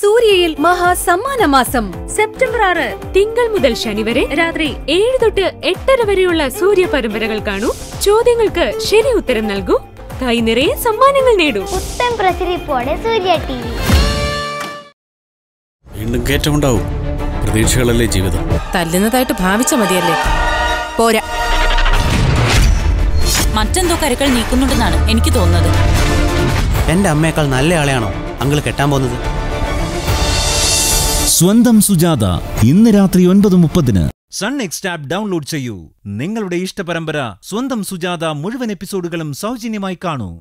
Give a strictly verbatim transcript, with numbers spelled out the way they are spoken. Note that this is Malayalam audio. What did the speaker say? सूर्य महा सम्मानमासम സെപ്റ്റംബർ ആറ് തിങ്കൾ മുതൽ ശനി വരെ രാത്രി ഏഴ് തൊട്ട് എട്ടര വരെയുള്ള സൂര്യ പരമ്പരകൾ കാണൂ. ചോദ്യങ്ങൾക്ക് ശരി ഉത്തരം നൽകൂ. കൈ നിറയെ സമ്മാനങ്ങൾ നേടൂ. ഉത്തം പ്രസരിപ്പോടെ സൂര്യ ടിവി. വീണ്ടും കേറ്റമുണ്ടാവും. പ്രതീക്ഷകളല്ലേ ജീവിതം. തല്ലുന്നതായിട്ട് ഭാവിച്ച മതിയല്ലേ. പോരാ. മറ്റെന്തോ കരകൾ നീക്കുന്നുണ്ടെന്നാണ് എനിക്ക് തോന്നുന്നത്. എന്റെ അമ്മയേക്കാൾ നല്ല ആളെയാണോ അങ്കിൾ കെട്ടാൻ പോകുന്നത്? സ്വന്തം സുജാത ഇന്ന് രാത്രി ഒൻപത് മുപ്പതിന് സൺ എക്സ് ആപ്പ് ഡൗൺലോഡ് ചെയ്യൂ. നിങ്ങളുടെ ഇഷ്ടപരമ്പര സ്വന്തം സുജാത മുഴുവൻ എപ്പിസോഡുകളും സൗജന്യമായി കാണൂ.